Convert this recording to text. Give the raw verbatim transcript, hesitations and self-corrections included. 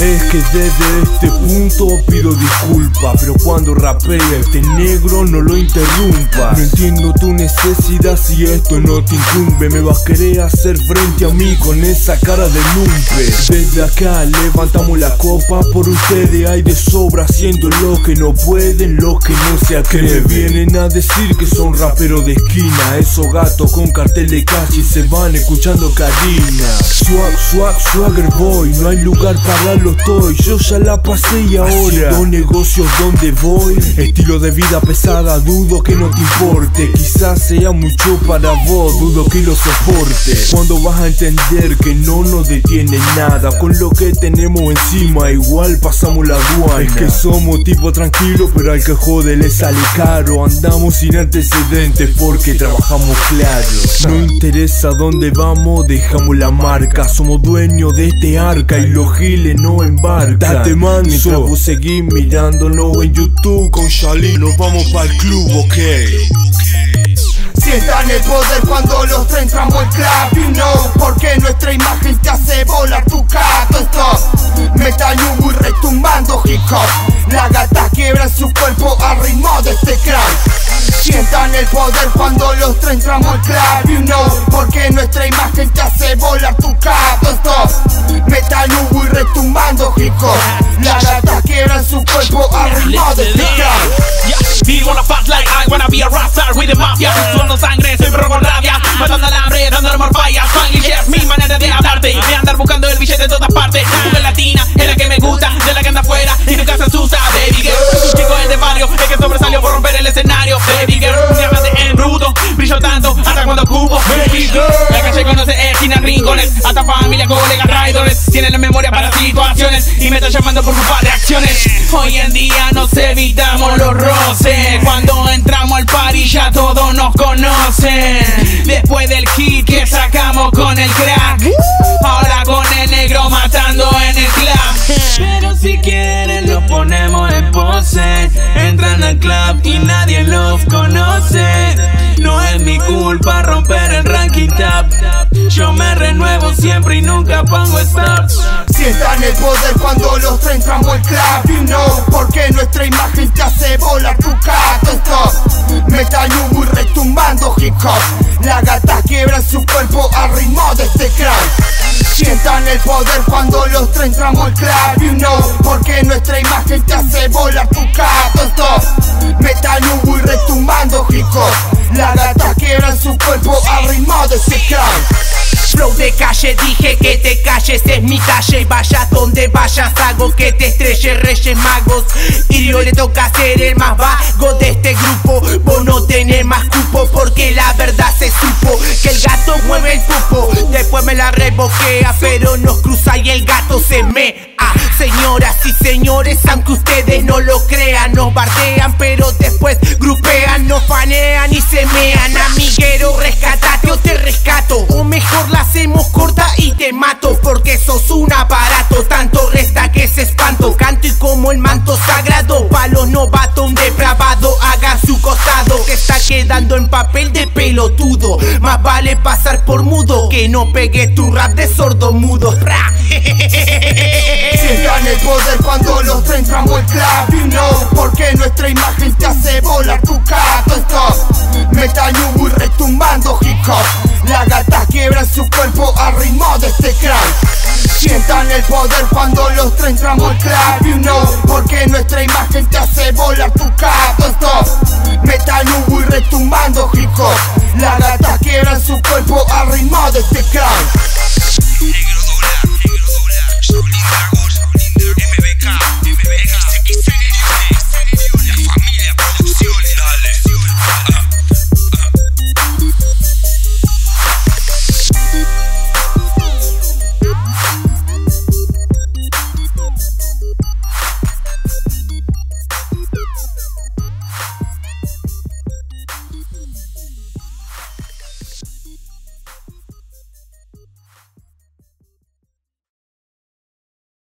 Es que desde este punto pido disculpa, pero cuando rapea este negro no lo interrumpa. No entiendo tu necesidad si esto no te incumbe. Me vas a querer hacer frente a mí con esa cara de lumpe. Desde acá levantamos la copa por ustedes. Hay de sobra haciendo lo que no pueden, lo que no se atreven. Que vienen a decir que son raperos de esquina. Esos gatos con cartel de calle se van escuchando carina. Swag, swag, swagger boy, no hay lugar para los. Estoy, yo ya la pasé y ahora haciendo negocios donde voy. Estilo de vida pesada, dudo que no te importe. Quizás sea mucho para vos, dudo que lo soporte. Cuando vas a entender que no nos detiene nada. Con lo que tenemos encima igual pasamos la aduana. Es que somos tipo tranquilo, pero al que jode le sale caro. Andamos sin antecedentes porque trabajamos claro. No interesa dónde vamos, dejamos la marca. Somos dueños de este arca y los giles no embarca. Date man, mientras vos seguís mirándonos en YouTube. Con Shalin nos vamos pa'l club, ok. Si está en el poder cuando los tres entramos al club, you know. Porque nuestra imagen te hace volar tu gato. Stop, metal humo y retumbando hip hop. La gata quiebra su cuerpo al ritmo de este crack. Sientan el poder cuando los tres entramos al club, you know. Porque nuestra imagen te hace volar tu gato. Stop, metal humo y retumbando hip hop. La gata quiebra su cuerpo al ritmo de este crack. Vivo la fast like I wanna be a rock star with the mafia. Sueno sangre, soy perro con rabia, matando al hambre, dando amor falla. Spanglish es mi manera de hablarte, de andar buscando el billete de todas partes. Mujer latina es la que me gusta, de la que anda afuera y nunca se asusta. Baby girl, es un chico de barrio, es que sobresalió por romper el escenario. Baby girl, se habla de embruto, brillo tanto hasta cuando cubo. Baby girl, la calle conoce esquinas, rincones, hasta familia, colegas, raidores. Tienen la memoria para situaciones y me están llamando por culpa de acciones. Hoy en día nos evitamos los roces. Cuando entramos al party ya todos nos conocen. Después del hit que sacamos con el crack, ahora con el negro matando en el club. Pero si quieren lo ponemos en pose. Entran al club y nadie los conoce. No es mi culpa romper el ranking top. Yo me renuevo siempre y nunca pongo stop. Sientan el poder cuando los tres entramos al club, you know. Porque nuestra imagen te hace volar tu gato. Stop, metal humo y retumbando hip hop. La gata quiebra su cuerpo al ritmo de este crack. Sientan el poder cuando los tres entramos al club, you know. Porque nuestra imagen te hace volar tu gato. Stop, metal humo y retumbando hip hop. La gata quiebra su cuerpo al ritmo de este crack. Flow de calle, dije que te calles, es mi talle. Vayas donde vayas, hago que te estrelles. Reyes magos, Irio le toca ser el más vago de este grupo. Vos no tenés más cupo, porque la verdad se supo que el gato mueve el pupo. Después me la reboquea, pero nos cruza y el gato se mea. Señoras y señores, aunque ustedes no lo crean, nos bardean, pero después grupean, nos fanean y se mean. Amiguero, rescatate o te rescato, o mejor la hacemos corta y te mato, porque sos un aparato, tanto resta que se espanto. Canto y como el manto sagrado, pa' los novatos un depravado, haga su costado, que está quedando en papel de pelotudo. Más vale pasar por mudo, que no pegues tu rap de sordo mudo. Ra. Sientan el poder cuando los tres entramos al club, you know. Porque nuestra imagen te hace volar tu gato. Stop, metal humo y retumbando hip hop. La gata quiebra su cuerpo al ritmo de este crack. Sientan el poder cuando los tres entramos al club, you know. Porque nuestra imagen te hace volar tu gato. Stop, metal humo y retumbando hip hop. La gata quiebra su cuerpo al ritmo de este crack. Negro dólar, negro dólar, Shaolin Dragón.